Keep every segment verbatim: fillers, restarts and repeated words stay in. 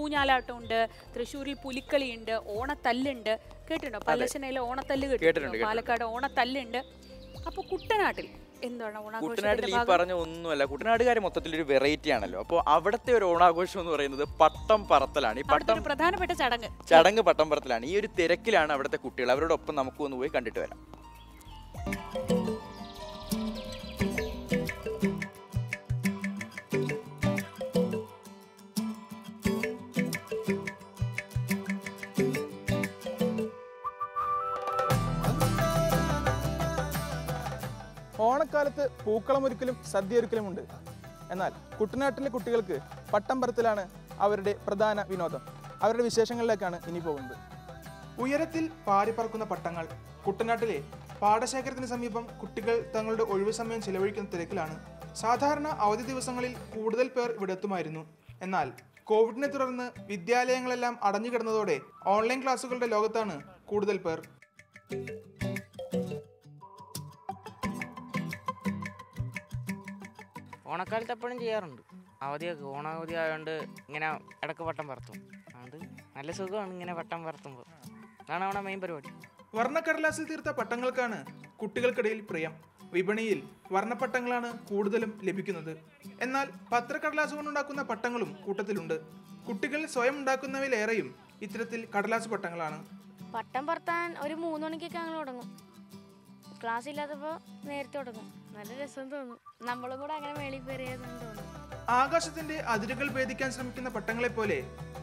ഊഞ്ഞാലാട്ടമുണ്ട്, തൃശ്ശൂരിൽ പുലിക്കളിയുണ്ട്, ഓണത്തല്ലുണ്ട്. കേട്ടിട്ടുണ്ടോ? പല്ലശ്ശനയിലെ ഓണത്തല്ല് കേട്ടിട്ടുണ്ടോ? പാലക്കാട് ഓണത്തല്ലുണ്ട്. അപ്പോൾ കുട്ടനാട്ടിൽ കുട്ടനാട്ടിൽ ഈ പറഞ്ഞ ഒന്നുമല്ല. കുട്ടനാടുകാർ മൊത്തത്തിലൊരു വെറൈറ്റി ആണല്ലോ. അപ്പോൾ അവിടുത്തെ ഒരു ഓണാഘോഷം എന്ന് പറയുന്നത് പട്ടം പറത്തലാണ്. ഈ പട്ടം പ്രധാനപ്പെട്ട ചടങ്ങ് ചടങ്ങ് പട്ടം പറത്തലാണ്. ഈ ഒരു തിരക്കിലാണ് അവിടുത്തെ കുട്ടികൾ. അവരോടൊപ്പം നമുക്ക് ഒന്ന് പോയി കണ്ടിട്ട് വരാം. ഓണക്കാലത്ത് പൂക്കളമൊരുക്കലും സദ്യ ഒരുക്കലും ഉണ്ട്. എന്നാൽ കുട്ടനാട്ടിലെ കുട്ടികൾക്ക് പട്ടം പറത്തിലാണ് അവരുടെ പ്രധാന വിനോദം. അവരുടെ വിശേഷങ്ങളിലേക്കാണ് ഇനി പോകുന്നത്. ഉയരത്തിൽ പാറിപ്പറക്കുന്ന പട്ടങ്ങൾ. കുട്ടനാട്ടിലെ പാടശേഖരത്തിന് സമീപം കുട്ടികൾ തങ്ങളുടെ ഒഴിവു സമയം ചിലവഴിക്കുന്ന തിരക്കിലാണ്. സാധാരണ അവധി ദിവസങ്ങളിൽ കൂടുതൽ പേർ ഇവിടെത്തുമായിരുന്നു. എന്നാൽ കോവിഡിനെ തുടർന്ന് വിദ്യാലയങ്ങളെല്ലാം അടഞ്ഞുകിടന്നതോടെ ഓൺലൈൻ ക്ലാസുകളുടെ ലോകത്താണ് കൂടുതൽ പേർ. ഓണക്കാലത്ത് എപ്പോഴും ചെയ്യാറുണ്ട്. അവധിയൊക്കെ ഓണാവധി ആയതുകൊണ്ട് ഇങ്ങനെ ഇടക്ക് പട്ടം പറത്തും. അത് നല്ല സുഖമാണ് ഇങ്ങനെ പട്ടം പറത്തുമ്പോൾ. അതാണ് അവിടെ മെയിൻ പരിപാടി. വർണ്ണക്കടലാസിൽ തീർത്ത പട്ടങ്ങൾക്കാണ് കുട്ടികൾക്കിടയിൽ പ്രിയം. വിപണിയിൽ വർണ്ണപ്പട്ടങ്ങളാണ് കൂടുതലും ലഭിക്കുന്നത്. എന്നാൽ പത്രക്കടലാസ് കൊണ്ടുണ്ടാക്കുന്ന പട്ടങ്ങളും കൂട്ടത്തിലുണ്ട്. കുട്ടികൾ സ്വയം ഉണ്ടാക്കുന്നവയിലേറെയും ഇത്തരത്തിൽ കടലാസ് പട്ടങ്ങളാണ്. പട്ടം പറത്താൻ ഒരു മൂന്ന് മണിക്കൊക്കെ അങ്ങനെ തുടങ്ങും. ക്ലാസ് ഇല്ലാത്തപ്പോൾ നേരത്തെ തുടങ്ങും. നല്ല രസം തോന്നും. നമ്മളും കൂടെ അങ്ങനെ മേളിൽ കയറിയതെന്ന് തോന്നും. ആകാശത്തിന്റെ അതിരുകൾ ഭേദിക്കാൻ ശ്രമിക്കുന്ന പട്ടങ്ങളെ പോലെ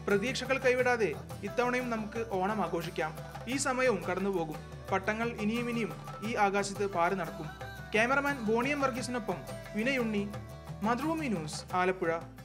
പ്രതീക്ഷകൾ കൈവിടാതെ ഇത്തവണയും നമുക്ക് ഓണം ആഘോഷിക്കാം. ഈ സമയവും കടന്നുപോകും. പട്ടങ്ങൾ ഇനിയും ഇനിയും ഈ ആകാശത്ത് പാറി നടക്കും. ക്യാമറമാൻ ബോണിയം വർഗീസിനൊപ്പം വിനയുണ്ണി, മാതൃഭൂമി ന്യൂസ്, ആലപ്പുഴ.